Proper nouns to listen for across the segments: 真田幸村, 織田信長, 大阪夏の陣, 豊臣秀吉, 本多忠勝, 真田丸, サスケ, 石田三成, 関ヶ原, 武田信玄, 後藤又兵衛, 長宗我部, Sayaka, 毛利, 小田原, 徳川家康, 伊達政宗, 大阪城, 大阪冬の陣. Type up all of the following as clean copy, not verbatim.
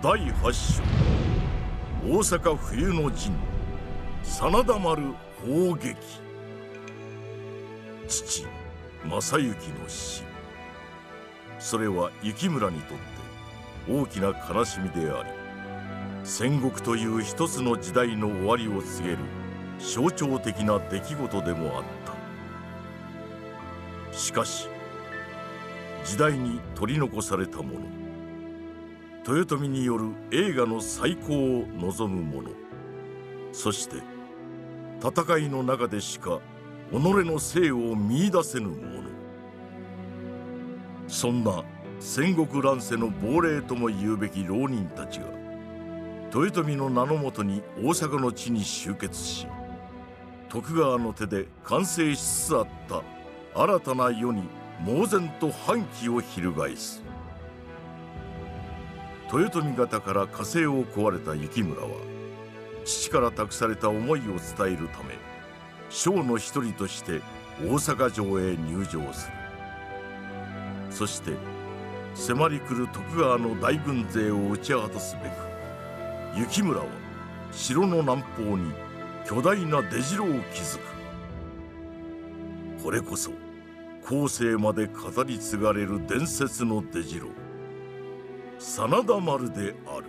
第8章大阪冬の陣真田丸砲撃。父正行の死、それは幸村にとって大きな悲しみであり、戦国という一つの時代の終わりを告げる象徴的な出来事でもあった。しかし時代に取り残されたもの、豊臣による栄華の再興を望む者、そして戦いの中でしか己の生を見出せぬ者、そんな戦国乱世の亡霊とも言うべき浪人たちが豊臣の名のもとに大阪の地に集結し、徳川の手で完成しつつあった新たな世に猛然と反旗を翻す。豊臣方から加勢を壊れた幸村は、父から託された思いを伝えるため将の一人として大阪城へ入城する。そして迫り来る徳川の大軍勢を打ち果たすべく、幸村は城の南方に巨大な出城を築く。これこそ後世まで語り継がれる伝説の出城、真田丸である。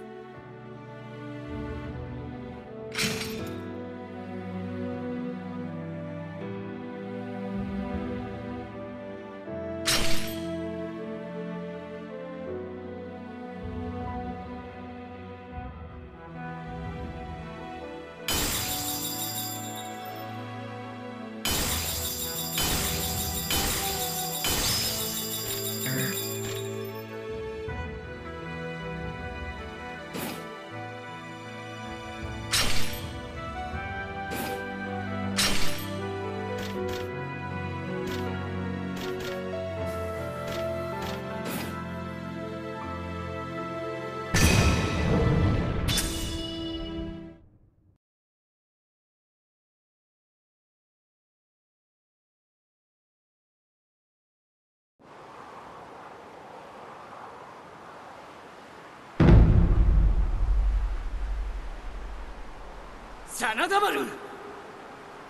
真田丸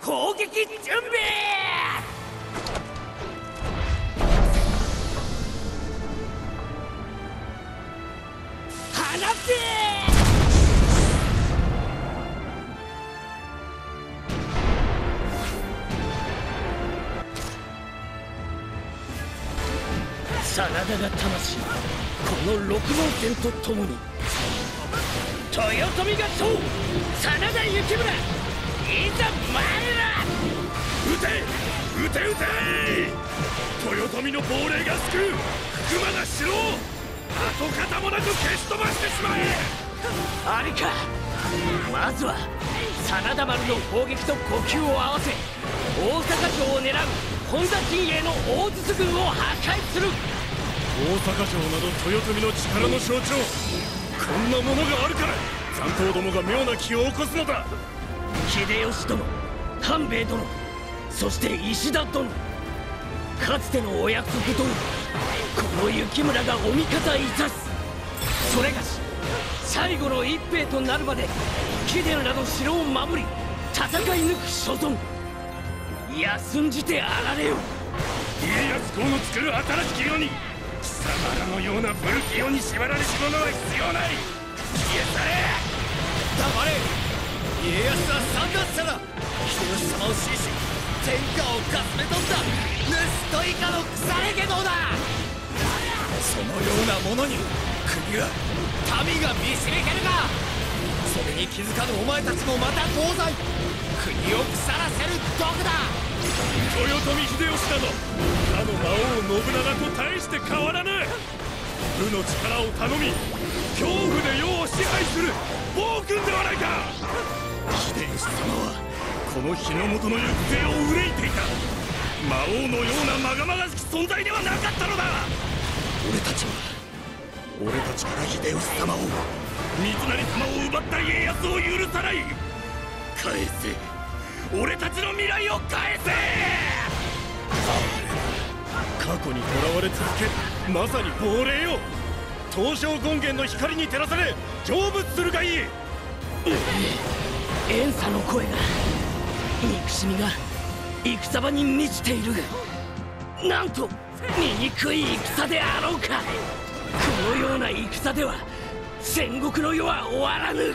攻撃準備。真田が魂、この六号線とともに豊臣がそう真田幸村、いざ参る。撃て撃て撃て、豊臣の亡霊が救う福間が城を跡形もなく消し飛ばしてしまえ。あれか、まずは真田丸の砲撃と呼吸を合わせ、大阪城を狙う本田陣営の大筒軍を破壊する。大阪城など豊臣の力の象徴、こんなものがあるから残党どもが妙な気を起こすのだ。秀吉殿、半兵衛殿、そして石田殿、かつてのお約束とこの幸村がお味方いたす。それがし最後の一兵となるまで貴殿など城を守り戦い抜く所存、休んじてあられよ。家康公の作る新しき世に貴様らのような古き世に縛られし者は必要ない。消え去れ、黙れ。家康は三奪者だ。人吉様を支持、天下をかすめ取った盗人以下の腐れ下道だ。そのような者に国は民が見しめけるが、それに気づかぬお前たちもまた当罪、国を腐らせる毒だ。豊臣秀吉など他の魔王信長と大して変わらぬ。武の力を頼み恐怖で世を支配する暴君ではないか。秀吉様はこの日の元の行方を憂いていた。魔王のようなまがまがしき存在ではなかったのだ。俺たちから秀吉様を、三成様を奪った家康を許さない。返せ、俺たちの未来を返せ。過去にとらわれ続けるまさに亡霊よ。東照権現の光に照らされ成仏するがいい。怨嗟の声が、憎しみが戦場に満ちているが、なんと醜い戦であろうか。このような戦では戦国の世は終わらぬ。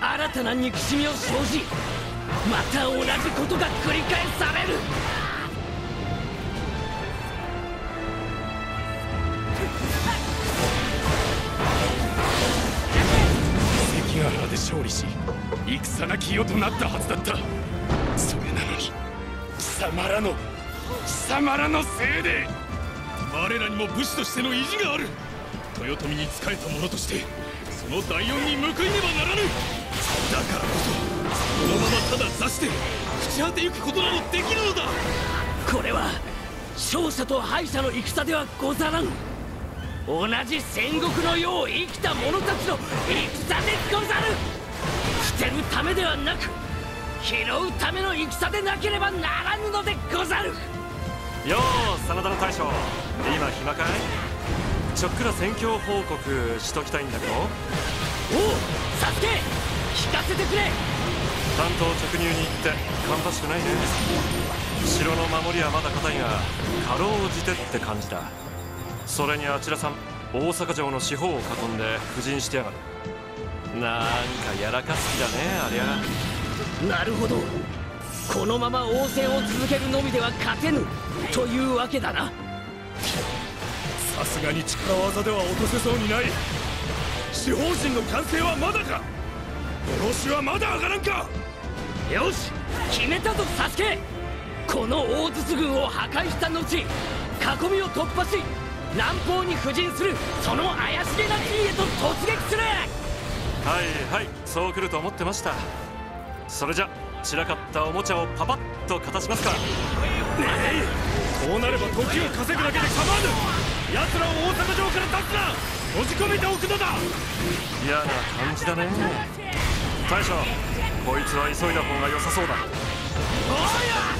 新たな憎しみを生じ、また同じことが繰り返される。関ヶ原で勝利し、戦なき世となったはずだった。それなのに貴様らのせいで、我らにも武士としての意地がある。豊臣に仕えた者としてその第四に報いねばならぬ。だからこそこのままただ座して朽ち果てゆくことなどできぬのだ。これは勝者と敗者の戦ではござらぬ。同じ戦国の世を生きた者たちの戦でござる。捨てるためではなく、拾うための戦でなければならぬのでござる。よう真田の大将、今暇かい？ちょっくら戦況報告しときたいんだけど。おう、サスケ、聞かせてくれ。担当直入に行って芳しくないね。城の守りはまだ固いが、かろうじてって感じだ。それにあちらさん、大阪城の四方を囲んで布陣してやがる。なんかやらかす気だね、ありゃ。なるほど、このまま応戦を続けるのみでは勝てぬというわけだな。さすがに力技では落とせそうにない。四方陣の完成はまだか。殺しはまだ上がらんか。よし、決めたぞサスケ。この大筒軍を破壊した後、囲みを突破し南方に布陣する、その怪しげな陣へと突撃する。はいはい、そう来ると思ってました。それじゃ散らかったおもちゃをパパッとかたしますか。こうなれば時を稼ぐだけで構わぬ。奴らを大阪城から立つな、閉じ込めておくのだ。嫌な感じだね。大将、こいつは急いだ方が良さそうだ。おや、いい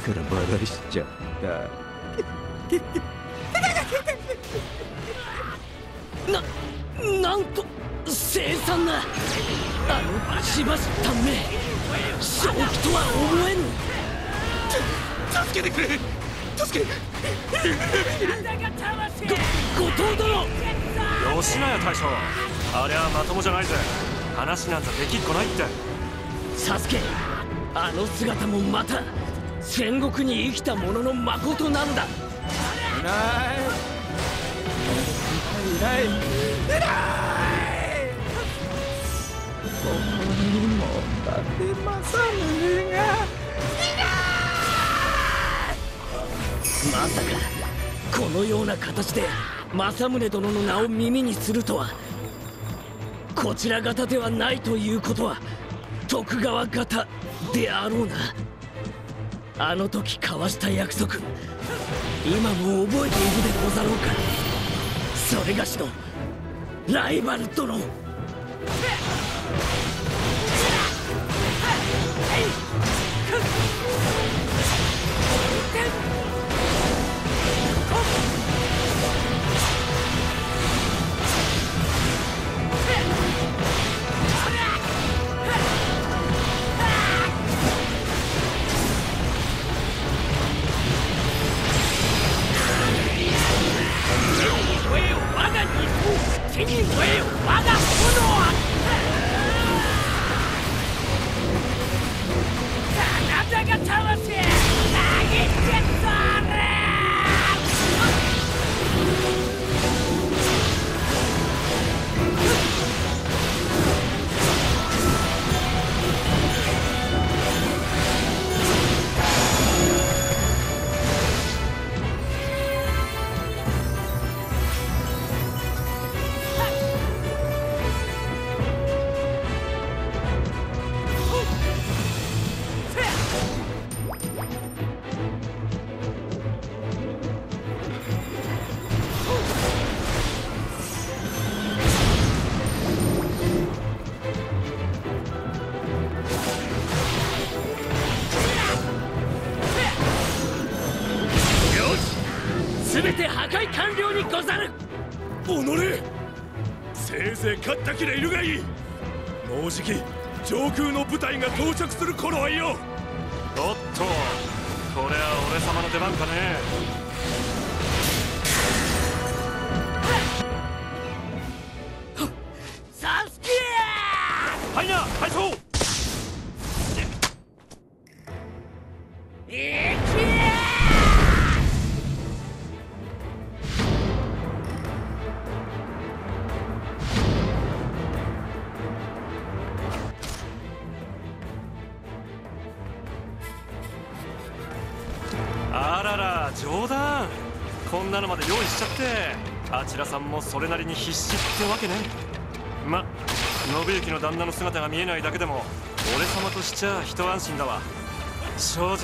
からバカにしちゃった。なんと凄惨な、あのしばした目、正気とは思えぬ。助けてくれ、助けて。後藤殿。よしなよ大将、あれはまともじゃないぜ。話なんざできっこないって。サスケ、あの姿もまた戦国に生きた者の誠なんだ。いないここにも伊達政宗がいない。まさかこのような形で政宗殿の名を耳にするとは、こちら方ではないということは徳川方であろうな。あの時交わした約束、今も覚えているでござろうか。それがしのライバル殿。勝った気でいるがいい。もうじき上空の部隊が到着する頃合いよ。おっと、これは俺様の出番かね。サスケー！はいな、隊長。あちらさんもそれなりに必死ってわけね。ま、信行の旦那の姿が見えないだけでも俺様としちゃ一安心だわ。正直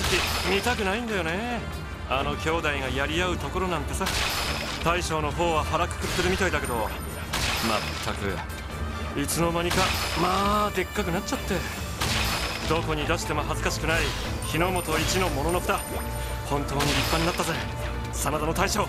見たくないんだよね、あの兄弟がやり合うところなんてさ。大将の方は腹くくってるみたいだけど、まったくいつの間にかまあでっかくなっちゃって、どこに出しても恥ずかしくない日の本一のものの蓋、本当に立派になったぜ真田の大将。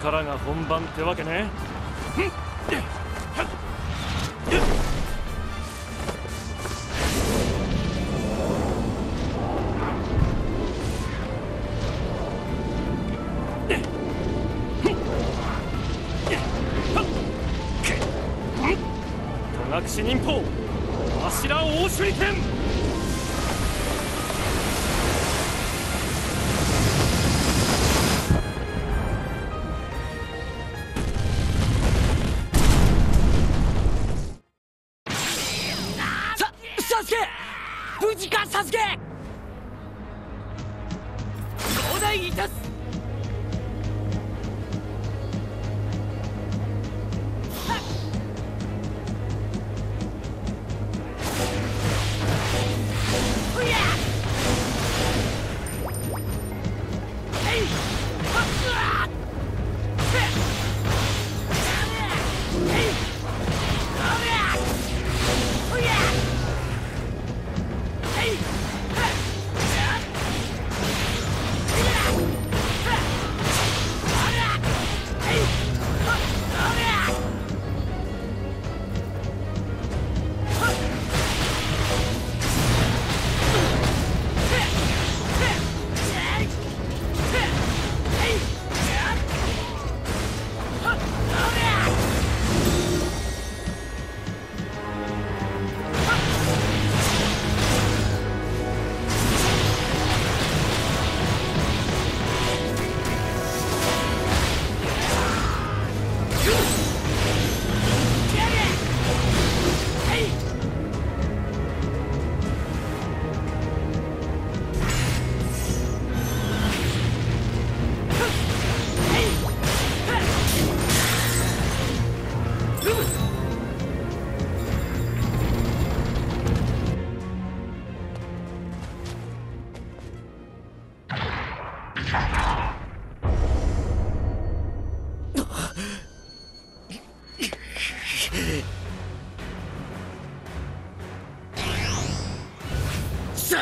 からが本番ってわけね。戸隠忍法柱大手裏剣。サ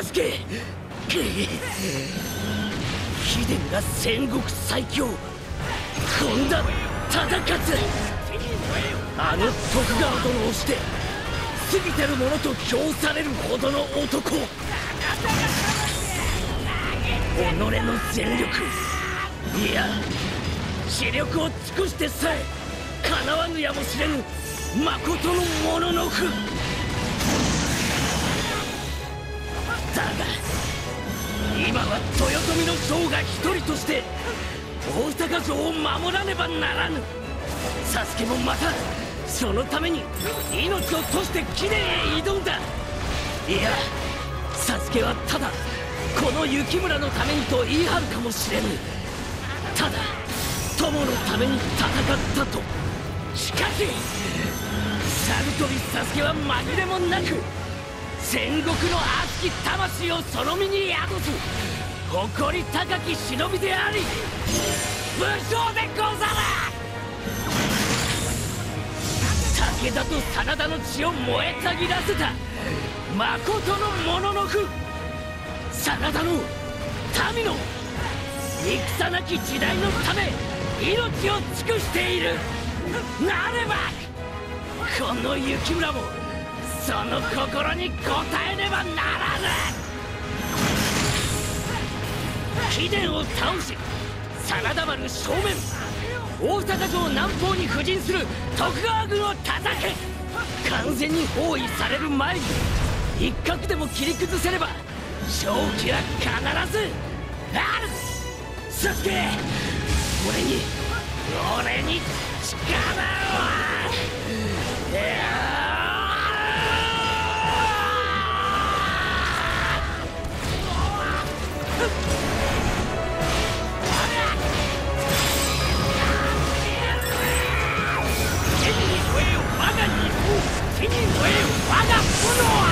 スケ、貴殿が戦国最強本田忠勝、あの徳川殿をして過ぎてる者と評されるほどの男、己の全力、いや死力を尽くしてさえかなわぬやもしれぬまことのもののふ。だが今は豊臣の将が一人として大阪城を守らねばならぬ。サスケもまたそのために命を賭して貴殿へ挑んだ。いやサスケはただこの雪村のためにと言い張るかもしれぬ。ただ友のために戦ったと。しかしサルトリサスケは紛れもなく戦国の熱き魂をその身に宿す誇り高き忍びであり武将でござる。武田と真田の血を燃えたぎらせたまことのもののふ。真田の民の戦なき時代のため命を尽くしている。なればこの雪村もその心に応えねばならぬ。貴殿を倒し真田丸正面、大阪城南方に布陣する徳川軍を叩け。完全に包囲される前に一角でも切り崩せれば勝機は必ずある。サスケ、俺に力を。いや我が不能啊！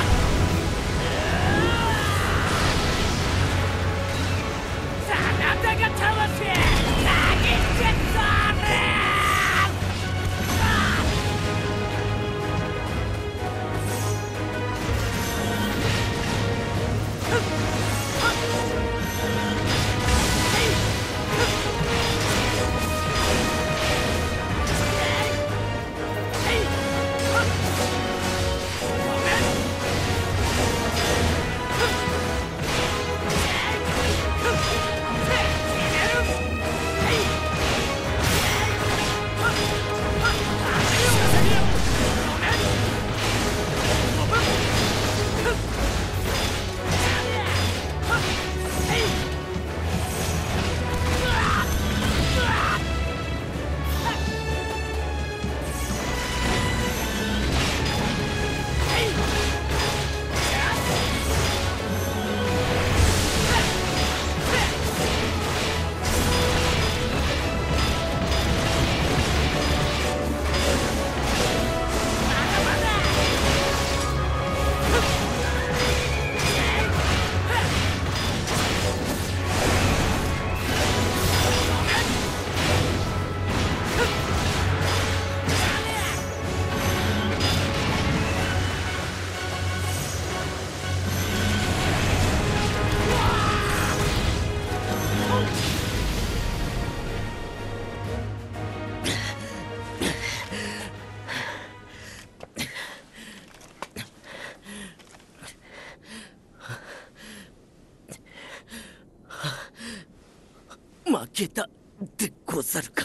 けたでござるか。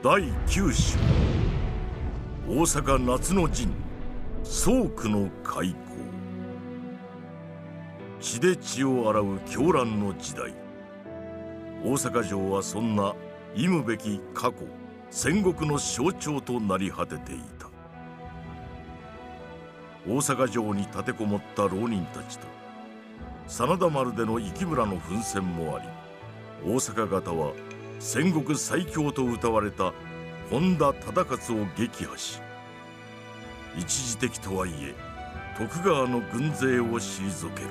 第9章、大阪夏の陣宗区の開港。血で血を洗う狂乱の時代、大阪城はそんな忌むべき過去戦国の象徴となり果てていた。大阪城に立てこもった浪人たちと真田丸での生村の奮戦もあり、大阪方は戦国最強と謳われた本多忠勝を撃破し、一時的とはいえ徳川の軍勢を退ける。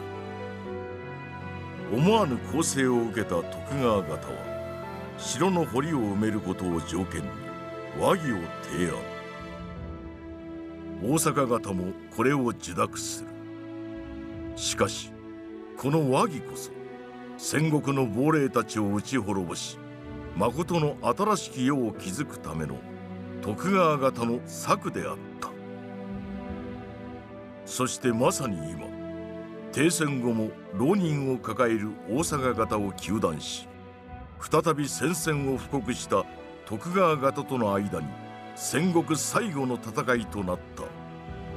思わぬ攻勢を受けた徳川方は城の堀を埋めることを条件に和議を提案。大阪方もこれを受諾する。しかしこの和議こそ戦国の亡霊たちを打ち滅ぼし、まことの新しき世を築くための徳川方の策であった。そしてまさに今、停戦後も浪人を抱える大阪方を糾弾し、再び戦線を布告した徳川方との間に戦国最後の戦いとなった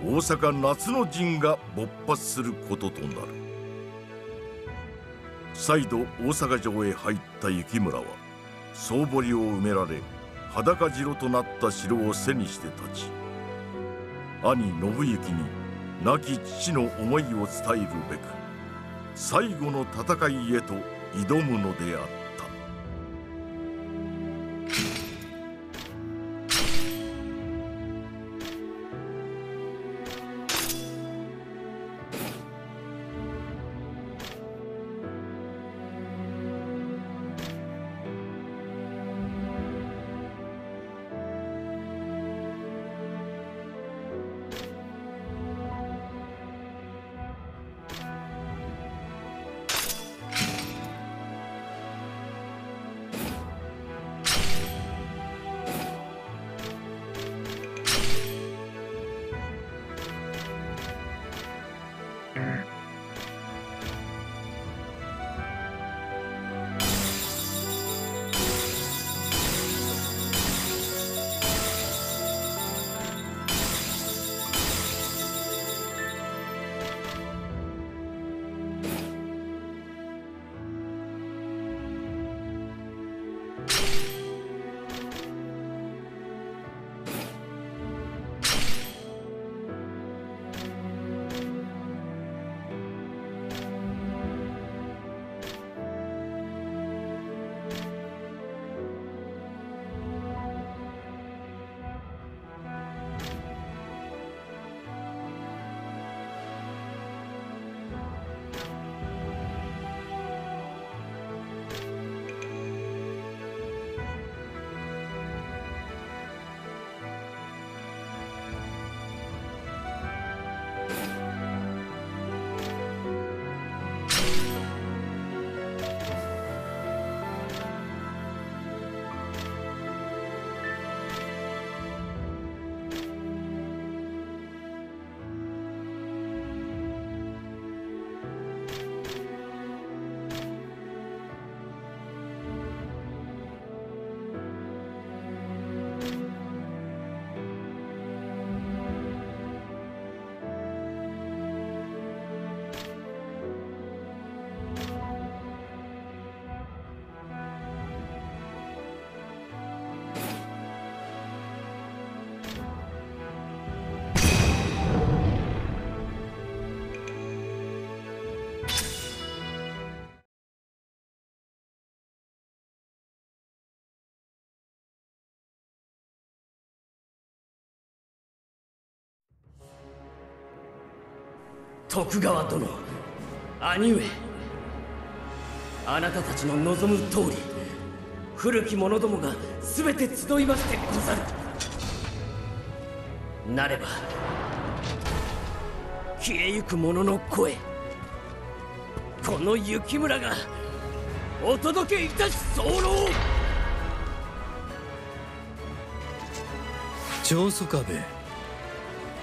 大阪夏の陣が勃発することとなる。再度大阪城へ入った幸村は総堀を埋められ、裸城となった城を背にして立ち、兄信行に亡き父の思いを伝えるべく最後の戦いへと挑むのであった。徳川殿、兄上、あなたたちの望む通り、古き者どもが全て集いましてござる。なれば消えゆく者の声、この雪村がお届けいたし候。長宗我部、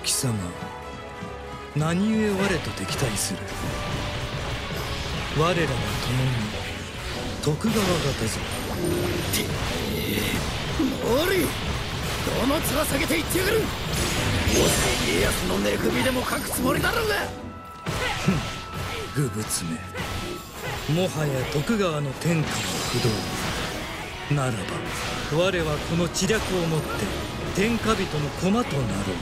貴様何故我と敵対する。我らは共に徳川方ぞ。て毛利、どの面下げて言ってやがる。もし家康の寝首でも書くつもりだろうが。ふん、愚物め、もはや徳川の天下は不動。ならば我はこの知略をもって天下人の駒となろう。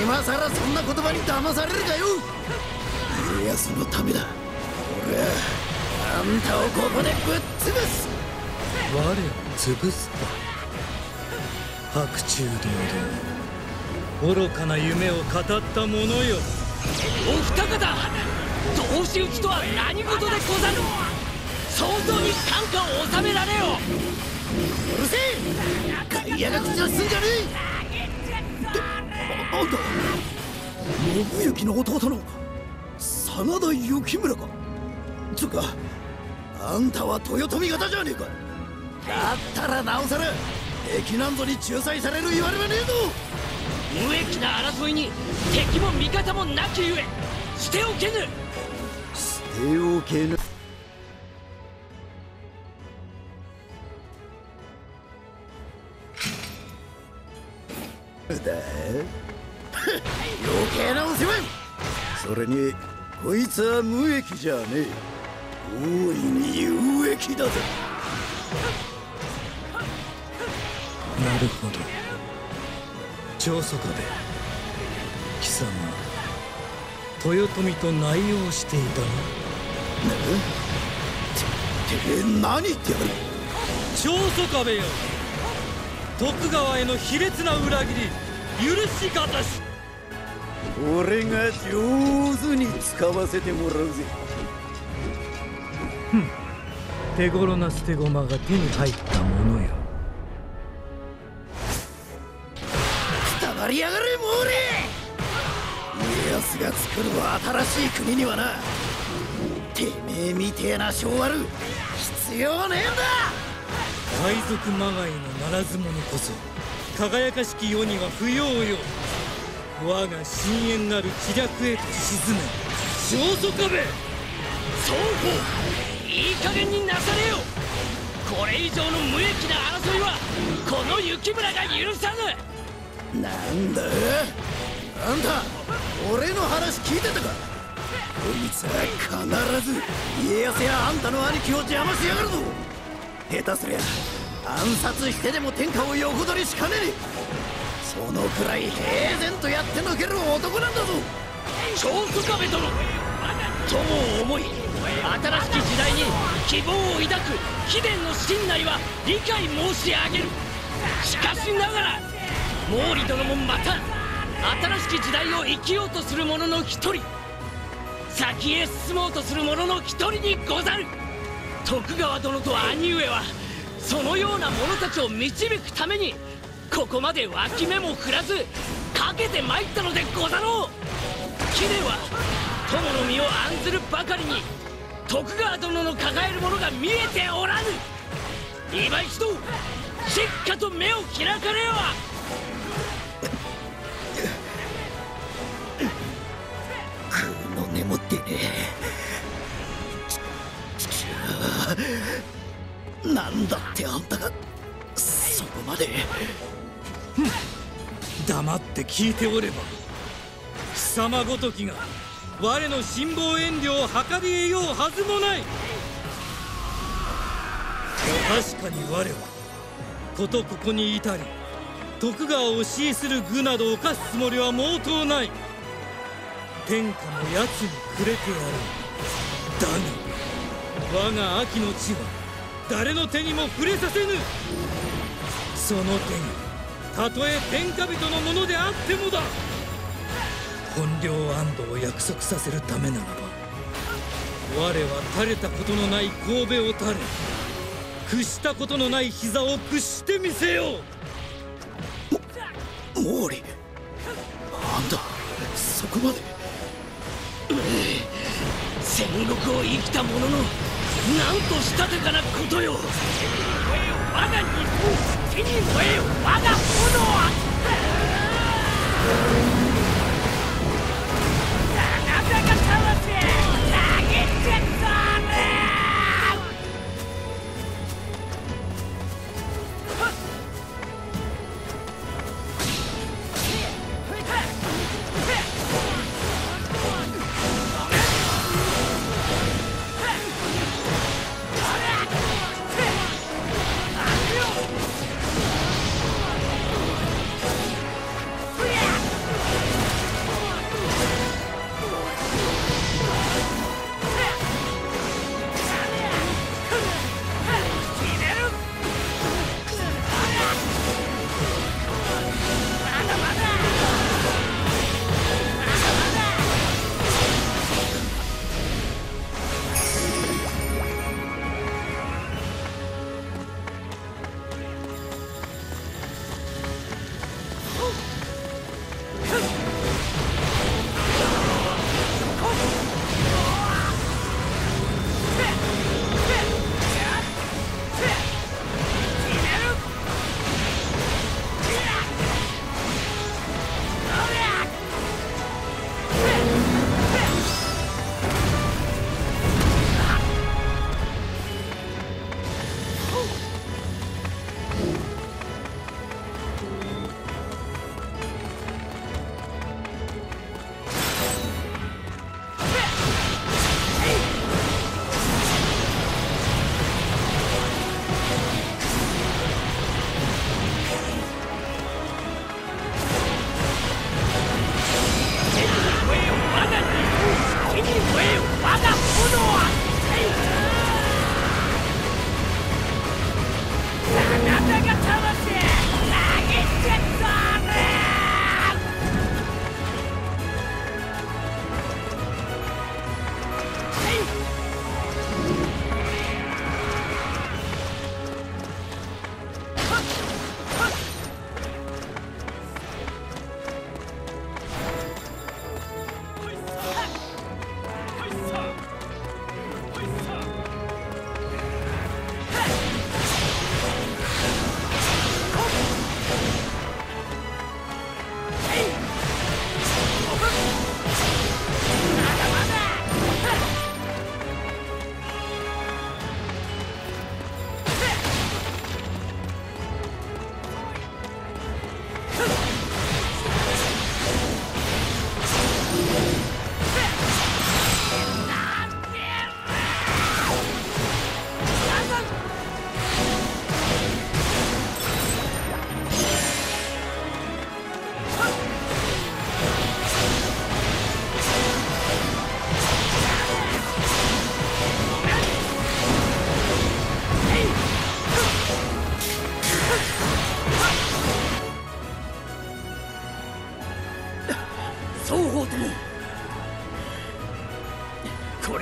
今さらそんな言葉に騙されるかよ。家康のためだ、俺はあんたをここでぶっ潰す。我を潰すか、白昼堂々愚かな夢を語ったものよ。お二方、同士討ちとは何事でござる。早々に感化を収められよ。うるせえ、外野が口をすんじゃねえ。あんた、信行の弟の真田幸村か。つうか、あんたは豊臣方じゃねえか。だったらなおさら敵なんぞに仲裁されるいわれはねえぞ。無益な争いに敵も味方もなきゆえ、しておけぬ。しておけぬ。だ余計なお世話。それにこいつは無益じゃねえ、大いに有益だぜ。なるほど、長宗我部、貴様豊臣と内容していたな。何言ってやる。長宗我部よ、徳川への卑劣な裏切り、許しがたし。俺が上手に使わせてもらうぜ。ふん、手頃な捨て駒が手に入ったものよ。くたばりやがれ毛利。家康が作る新しい国にはな、てめえみてえな性悪必要ねえんだ。海賊まがいのならず者こそ輝かしき世には不要よ。我が深淵なる知略へと沈め。長宗我部、双方いい加減になされよ。これ以上の無益な争いはこの雪村が許さぬ。なんだ、あんた俺の話聞いてたか。こいつは必ず家康やあんたの兄貴を邪魔しやがるぞ。下手すりゃ暗殺してでも天下を横取りしかねえ。そのくらい平然とやってのける男なんだぞ。長宗我部殿、友を思い、新しき時代に希望を抱く貴殿の信内は理解申し上げる。しかしながら毛利殿もまた新しき時代を生きようとする者の一人、先へ進もうとする者の一人にござる。徳川殿と兄上はそのような者たちを導くためにここまで脇目も振らずかけて参ったのでござろう。貴殿は友の身を案ずるばかりに徳川殿の抱えるものが見えておらぬ。今一度しっかと目を開かれよ。空の根もってねえ。なんだってあんたがそこまで。ふん、黙って聞いておれば貴様ごときが我の辛抱遠慮を計りえようはずもない。確かに我はことここに至り徳川を支持する愚など犯すつもりは毛頭ない。天下の奴にくれてやろう。だが我が秋の地は誰の手にも触れさせぬ。その手がたとえ天下人のものであってもだ。本領安堵を約束させるためならば我は垂れたことのない神戸を垂れ、屈したことのない膝を屈してみせよう。毛利、あんたそこまで、戦国を生きた者のなんとしたたかなことよ。地に燃えよ我が炎は。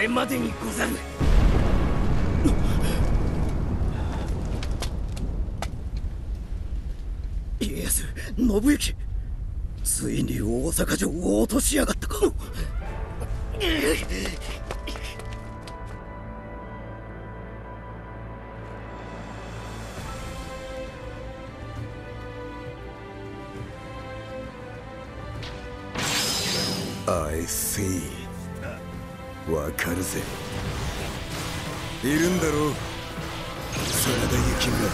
までにござる。家康、信行、ついに大阪城を落としやがったか。I see。わかるぜ。いるんだろう、真田幸村。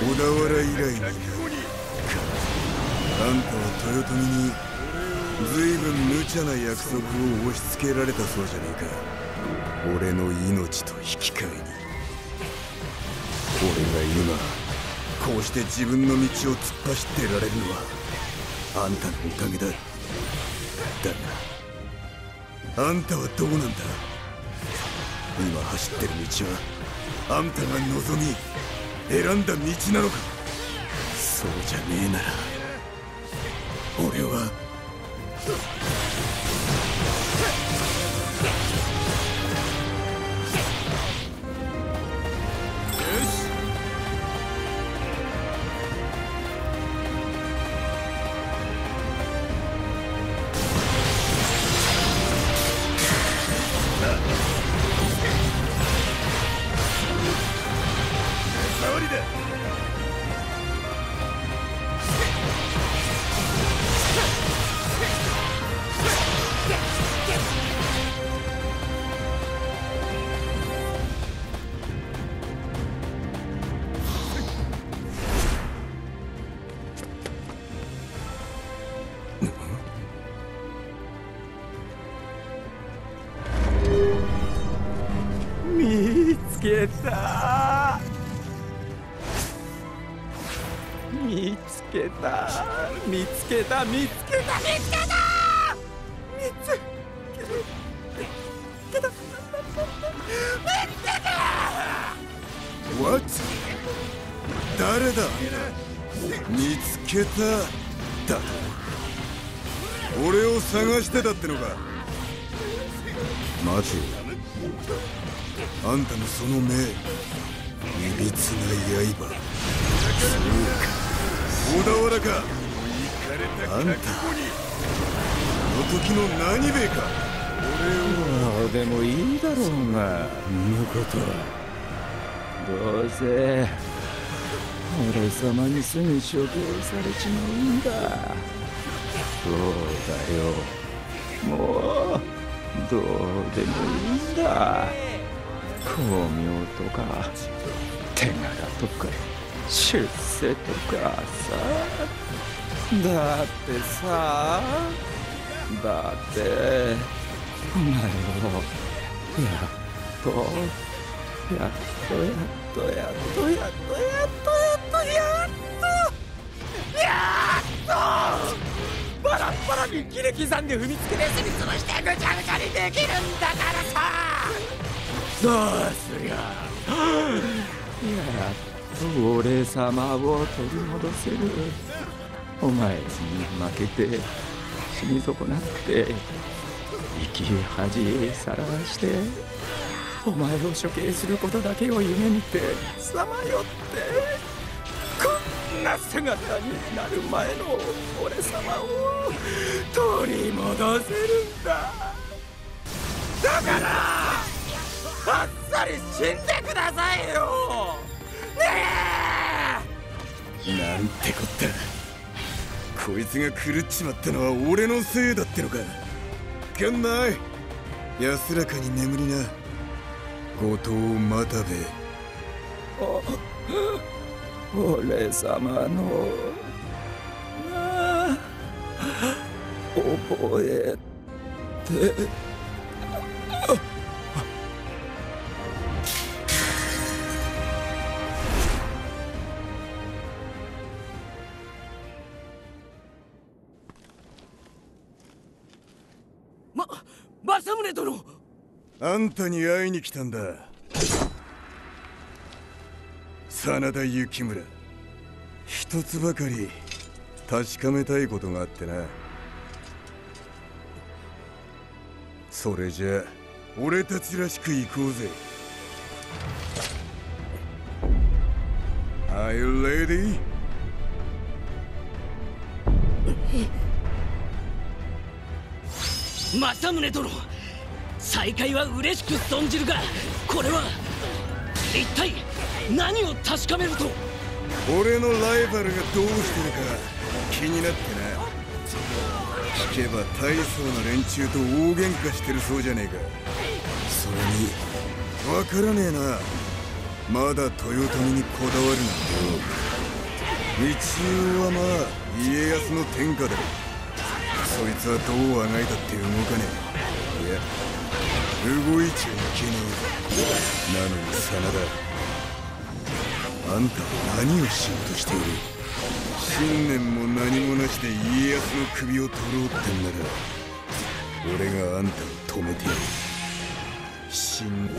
小田原以来になる。あんたは豊臣に随分無茶な約束を押し付けられたそうじゃねえか。俺の命と引き換えに。俺が今こうして自分の道を突っ走ってられるのはあんたのおかげだ。だあんたはどうなんだ。今走ってる道はあんたが望み選んだ道なのか。そうじゃねえなら俺は見つけた。俺を探してたってのか。待てよ、あんたのその目、いびつな刃。そうか、小田原か。あんたあの時の何兵衛か。俺をでもいいだろうが、のことはどうせ俺様にすぐ処刑されちまうんだ。そうだよ、もうどうでもいいんだ。巧妙とか手柄とか出世とかさ。だってさ、だってお前をやっとバラッバラに切り刻んで踏みつけてすりつぶしてぐちゃぐちゃにできるんだからさ。どうすりゃやっと俺様を取り戻せる。お前に負けて死に損なって生き恥さらしてお前を処刑することだけを夢見てさまよってこんな姿になる前の俺様を取り戻せるんだ。だからあっさり死んでくださいよ。ねえ、なんてこった。こいつが狂っちまったのは俺のせいだってのか。源内、安らかに眠りな。後藤又兵衛。俺様の覚えて政宗殿、あんたに会いに来たんだ。真田幸村、一つばかり確かめたいことがあってな。それじゃ俺たちらしく行こうぜ。 Are you ready? 政宗殿、再会は嬉しく存じるが、これは一体何を確かめると。俺のライバルがどうしてるか気になってな。聞けば大層な連中と大喧嘩してるそうじゃねえか。それにわからねえな、まだ豊臣にこだわるなんて。一応はまあ家康の天下だ。そいつはどうあがいたって動かねえ。いや、動いちゃいけねえ。なのに真田、あんたは何をしようとしている。信念も何もなしで家康の首を取ろうってんなら俺があんたを止めてやる。死んだ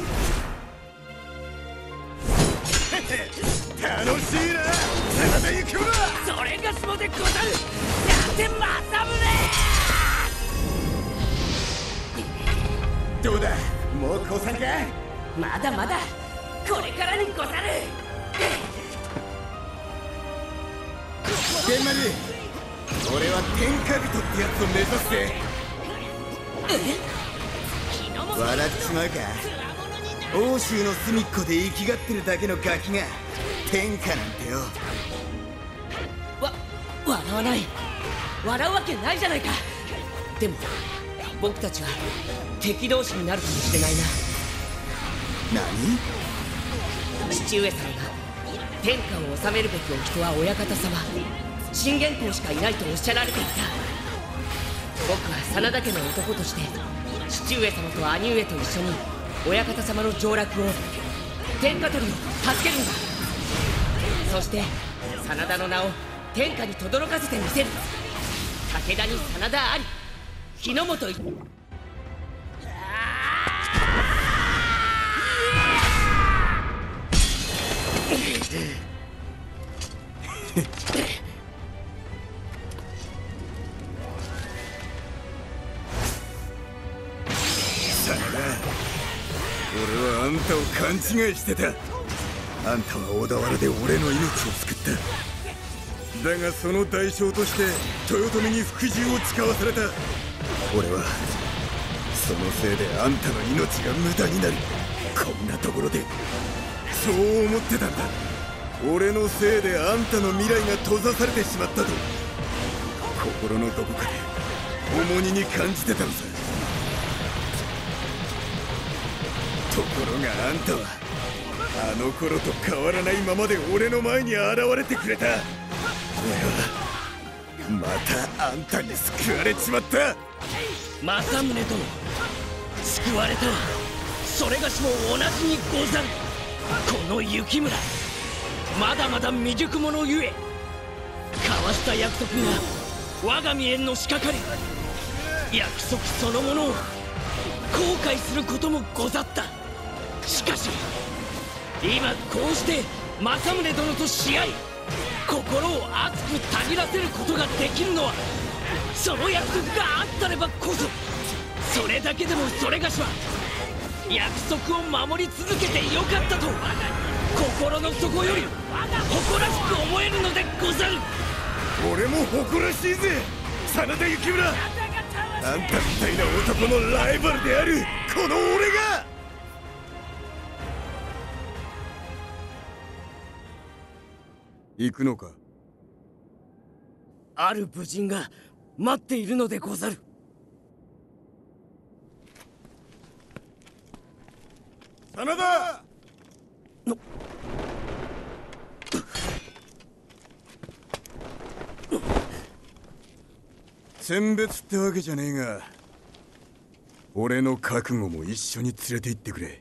楽しいなまた行くわ。それがしもでござる。なんてまさむね。どうだ、もう降参か。まだまだ、これからにござる。現場に俺は天下人ってやつを目指すぜ。笑っちまうか。欧州の隅っこで生きがってるだけのガキが天下なんてよ。笑わない。笑うわけないじゃないか。でも僕たちは敵同士になるかもしれないな。何？父上さんが天下を治めるべきお人は親方様、信玄公しかいないとおっしゃられていた。僕は真田家の男として父上様と兄上と一緒に親方様の上洛を、天下取りを助けるんだ。そして真田の名を天下に轟かせてみせる。武田に真田あり、日の本一。俺はあんたを勘違いしてた。あんたは小田原で俺の命を救った。だがその代償として豊臣に服従を誓わされた。俺はそのせいであんたの命が無駄になる。こんなところでそう思ってたんだ。俺のせいであんたの未来が閉ざされてしまったと心のどこかで重荷に感じてたのさ。ところがあんたはあの頃と変わらないままで俺の前に現れてくれた。俺はまたあんたに救われちまった。政宗殿、救われたわ。それがしも同じにござる。この雪村、まだまだ未熟者ゆえ、交わした約束が我が身へのしかかり、約束そのものを後悔することもござった。しかし今こうして政宗殿と試合い、心を熱くたぎらせることができるのはその約束があったればこそ。それだけでもそれがしは約束を守り続けてよかったと心の底より誇らしく思えるのでござる。俺も誇らしいぜ真田幸村。あんたみたいな男のライバルであるこの俺が。行くのか。ある武人が待っているのでござる。真田の選別ってわけじゃねえが、俺の覚悟も一緒に連れて行ってくれ。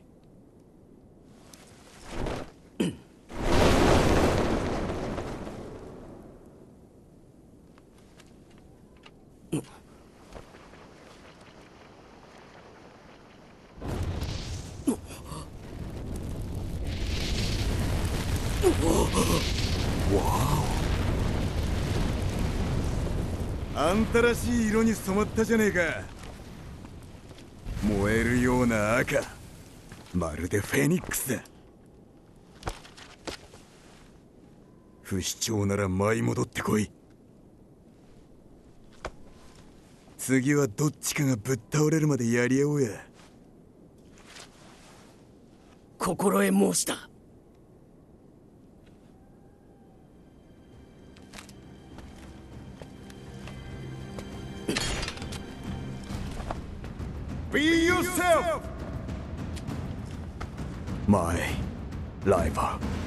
あんたらしい色に染まったじゃねえか。燃えるような赤、まるでフェニックスだ。不死鳥なら舞い戻ってこい。次はどっちかがぶっ倒れるまでやり合おうや。心得申した。Be yourself! My rival.